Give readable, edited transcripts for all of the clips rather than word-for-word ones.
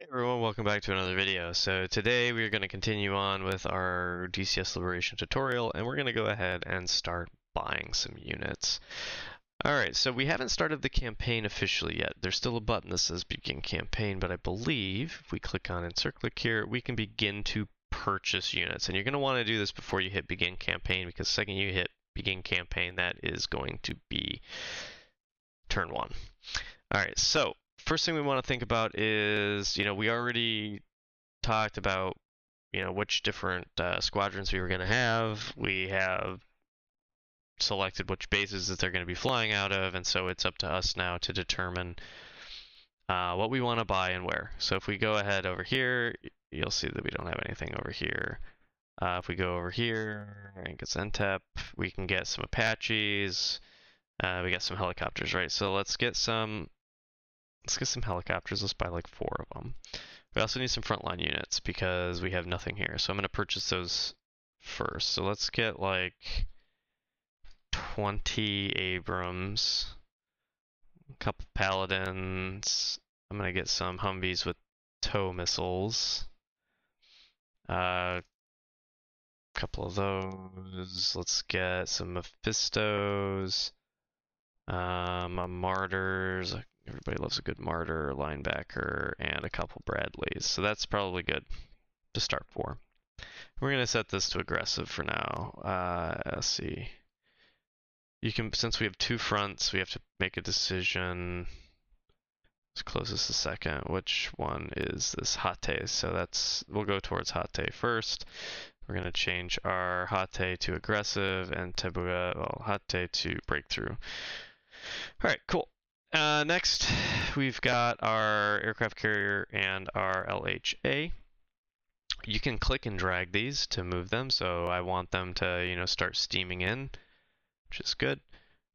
Hey everyone, welcome back to another video. So today we're going to continue on with our DCS Liberation tutorial, and we're going to go ahead and start buying some units. Alright, so we haven't started the campaign officially yet. There's still a button that says Begin Campaign, but I believe if we click on Encirclic here, we can begin to purchase units. And you're going to want to do this before you hit Begin Campaign, because the second you hit Begin Campaign, that is going to be turn one. Alright, so first thing we want to think about is, we already talked about, which different squadrons we were going to have. We have selected which bases that they're going to be flying out of, and so it's up to us now to determine what we want to buy and where. So if we go ahead over here, you'll see that we don't have anything over here. If we go over here, I think it's NTEP, we can get some Apaches. We got some helicopters, right? So let's get some. Let's get some helicopters. Let's buy like 4 of them. We also need some frontline units because we have nothing here. So I'm going to purchase those first. So let's get like 20 Abrams, a couple Paladins. I'm going to get some Humvees with tow missiles. A couple of those. Let's get some Mephistos, a Martyrs. Everybody loves a good Martyr, Linebacker, and a couple Bradleys. So that's probably good to start for. We're going to set this to aggressive for now. Let's see. You can, since we have 2 fronts, we have to make a decision. Let's close this a second. Which one is this? Hatay. So that's, we'll go towards Hatay first. We're going to change our Hatay to aggressive and Tebuga, well, Hatay to breakthrough. All right, cool. Next, we've got our aircraft carrier and our LHA. You can click and drag these to move them, so I want them to, start steaming in, which is good.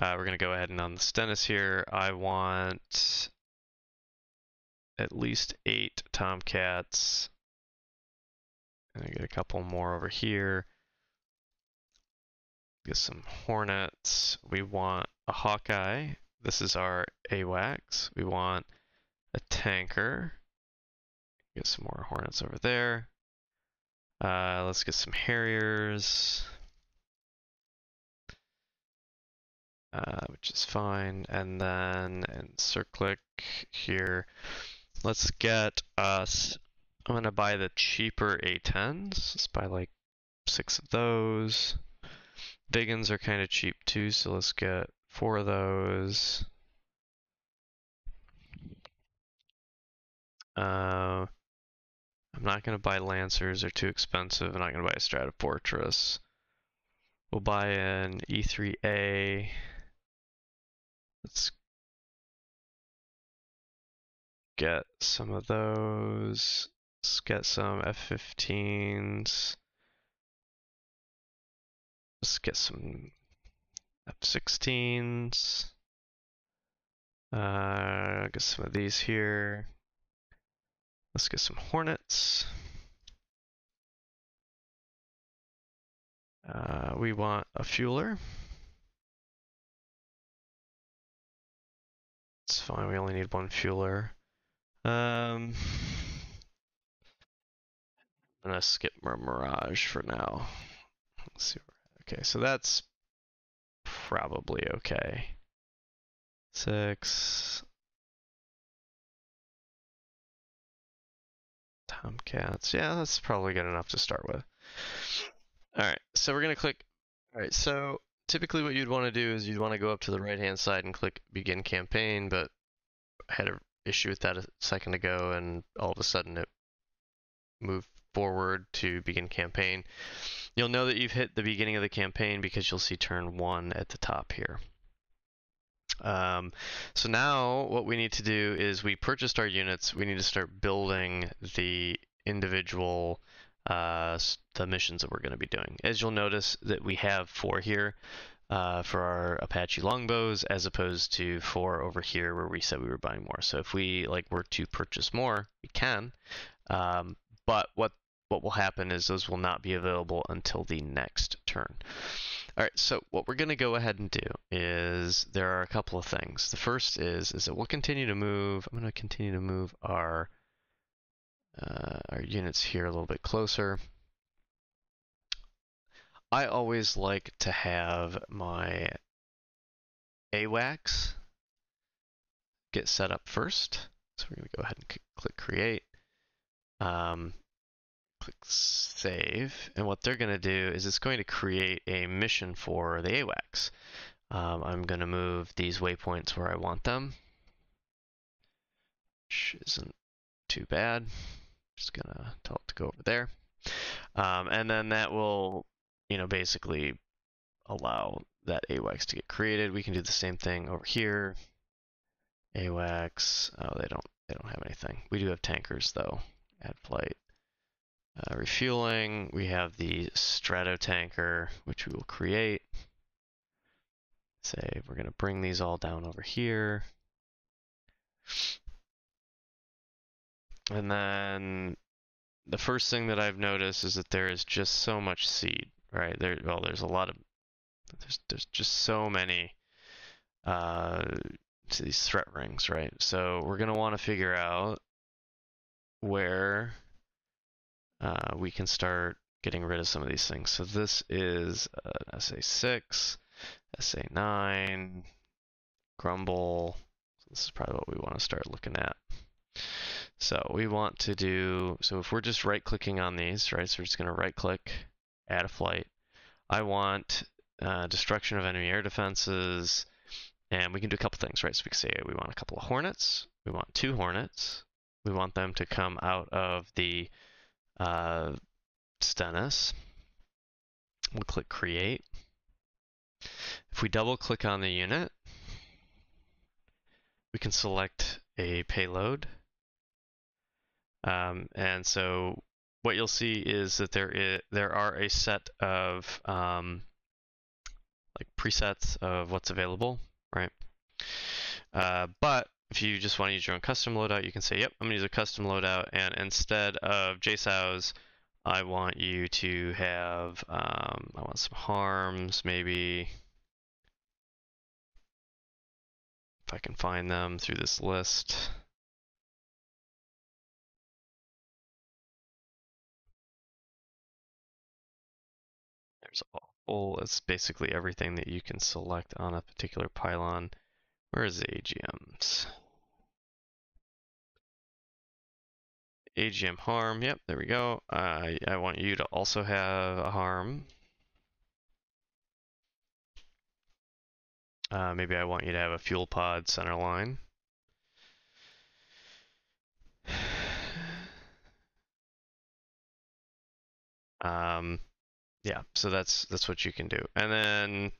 We're going to go ahead and on the Stennis here, I want at least 8 Tomcats. And I get a couple more over here. Get some Hornets. We want a Hawkeye. This is our AWACS. We want a tanker. Get some more Hornets over there. Let's get some Harriers, which is fine. And then Encirclic here. Let's get us. I'm gonna buy the cheaper A10s. Let's buy like 6 of those. Big ones are kind of cheap too, so let's get 4 of those. I'm not going to buy Lancers, they're too expensive. I'm not going to buy a Stratofortress. We'll buy an E3A. Let's get some of those. Let's get some F15s. Let's get some F-16s. I'll get some of these here. Let's get some Hornets. We want a Fueler. It's fine, we only need 1 Fueler. I'm gonna skip our Mirage for now. Let's see. Okay, so that's probably okay. 6 Tomcats. Yeah, that's probably good enough to start with. Alright, so we're going to click. Alright, so typically what you'd want to do is you'd want to go up to the right hand side and click Begin Campaign, but I had an issue with that a second ago and all of a sudden it moved forward to Begin Campaign. You'll know that you've hit the beginning of the campaign because you'll see turn 1 at the top here. So now what we need to do is we purchased our units. We need to start building the individual the missions that we're going to be doing. As you'll notice that we have 4 here for our Apache longbows as opposed to 4 over here where we said we were buying more. So if we were to purchase more, we can. But what will happen is those will not be available until the next turn. All right, so what we're going to go ahead and do is there are a couple of things. The first is that we'll continue to move. I'm going to continue to move our our units here a little bit closer. I always like to have my AWACS get set up first. So we're going to go ahead and click create, click save. And what they're going to do is it's going to create a mission for the AWACS. I'm going to move these waypoints where I want them, which isn't too bad. Just going to tell it to go over there. And then that will, you know, basically allow that AWACS to get created. We can do the same thing over here. AWACS, oh, they don't have anything. We do have tankers though. Add flight, refueling. We have the Stratotanker, which we will create. Say we're gonna bring these all down over here, and then the first thing that I've noticed is that there is just so much seed, right? There, well, there's a lot of, there's just so many. To these threat rings, right? So we're going to want to figure out where we can start getting rid of some of these things. So this is an SA-6, SA-9, Grumble. So this is probably what we want to start looking at. So we want to do, so if we're just right-clicking on these, right? So we're just going to right-click, add a flight. I want destruction of enemy air defenses, and we can do a couple things, right? So we can say we want a couple of Hornets. We want 2 Hornets. We want them to come out of the Stennis. We'll click Create. If we double-click on the unit, we can select a payload. And so what you'll see is that there are a set of like presets of what's available. Right, but if you just want to use your own custom loadout, you can say, yep, I'm going to use a custom loadout, and instead of JSOWs, I want you to have, I want some HARMs, maybe, if I can find them through this list. There's all. It's basically everything that you can select on a particular pylon. Where is the AGMs? AGM harm. Yep, there we go. I want you to also have a harm. Maybe I want you to have a fuel pod center line. Yeah, so that's what you can do. And then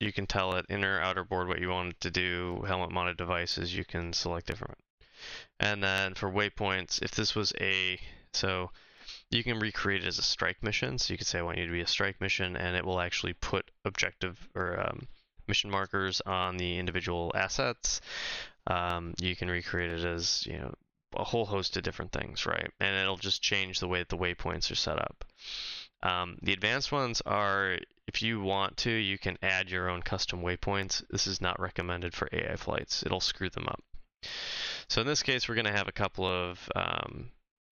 you can tell it inner, outer board what you want it to do. Helmet mounted devices, you can select different. And then for waypoints, if this was a, so you can recreate it as a strike mission. So you could say, I want you to be a strike mission, and it will actually put objective or mission markers on the individual assets. You can recreate it as, you know, a whole host of different things, right? And it'll just change the way that the waypoints are set up. The advanced ones are, if you want to, you can add your own custom waypoints. This is not recommended for AI flights. It'll screw them up. So in this case, we're going to have a couple of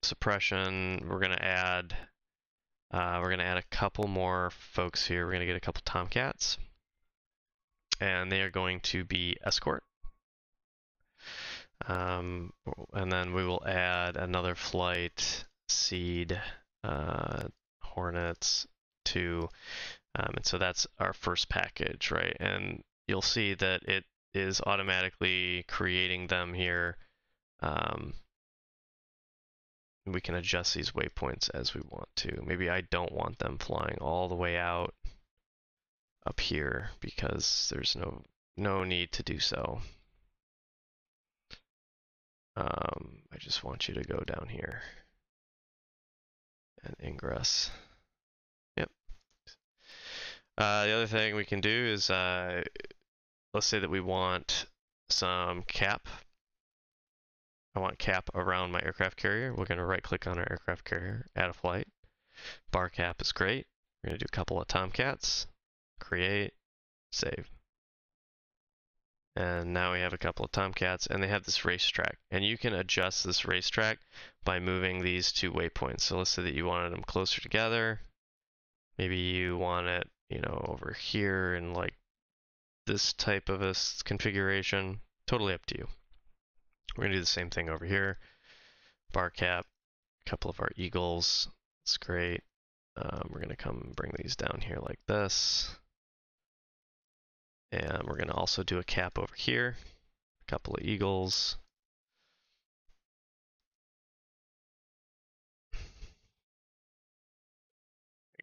suppression. We're going to add a couple more folks here. We're going to get a couple Tomcats. And they are going to be escort. And then we will add another flight, seed, Hornets to, and so that's our first package, right? And you'll see that it is automatically creating them here. We can adjust these waypoints as we want to. Maybe I don't want them flying all the way out up here because there's no need to do so. I just want you to go down here and ingress. Yep. The other thing we can do is, let's say that we want some cap. I want cap around my aircraft carrier. We're going to right click on our aircraft carrier, add a flight. Bar cap is great. We're going to do a couple of Tomcats, create, save. And now we have a couple of Tomcats, and they have this racetrack. And you can adjust this racetrack by moving these two waypoints. So let's say that you wanted them closer together. Maybe you want it, you know, over here in like this type of a configuration. Totally up to you. We're gonna do the same thing over here. Bar cap, a couple of our eagles. That's great. We're gonna come bring these down here like this. And we're gonna also do a cap over here, a couple of eagles.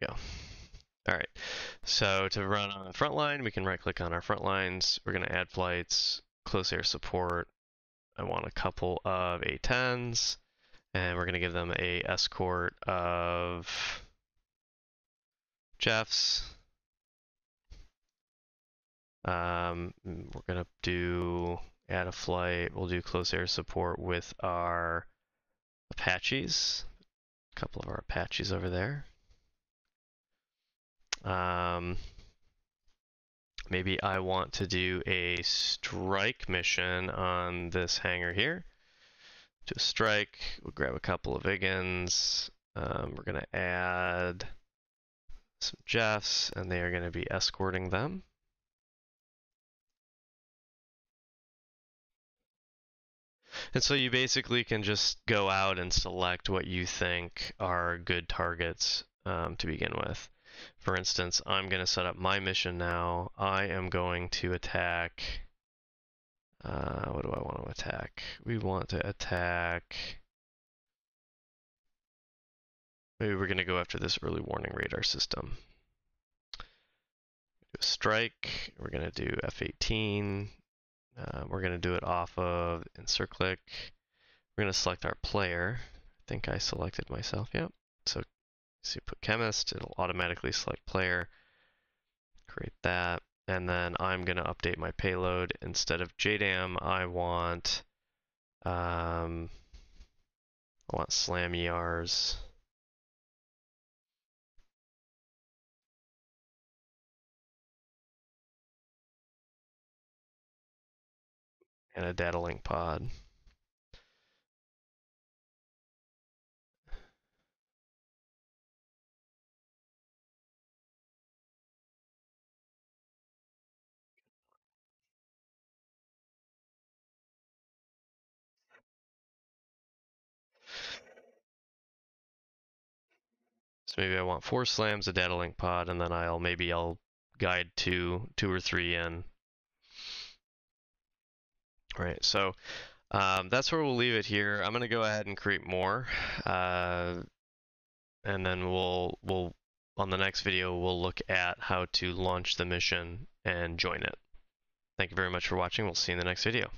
There we go. All right, so to run on the front line, we can right click on our front lines. We're gonna add flights, close air support. I want a couple of A-10s, and we're gonna give them a escort of Jeffs. We're gonna do add a flight. We'll do close air support with our Apaches, a couple of our Apaches over there. Maybe I want to do a strike mission on this hangar here. Do a strike. We'll grab a couple of Iggins. We're gonna add some Jeffs, and they are gonna be escorting them. And so you basically can just go out and select what you think are good targets to begin with. For instance, I'm going to set up my mission now. I am going to attack. What do I want to attack? We want to attack. Maybe we're going to go after this early warning radar system. Do a strike. We're going to do F-18. We're going to do it off of EnCirclic. We're going to select our player. I think I selected myself. Yep. So you put chemist, it'll automatically select player. Create that. And then I'm going to update my payload. Instead of JDAM, I want SLAM ERs. And a data link pod. So maybe I want 4 slams, a data link pod, and then I'll guide two or three in. All right, so that's where we'll leave it here. I'm going to go ahead and create more, and then we'll on the next video we'll look at how to launch the mission and join it. Thank you very much for watching. We'll see you in the next video.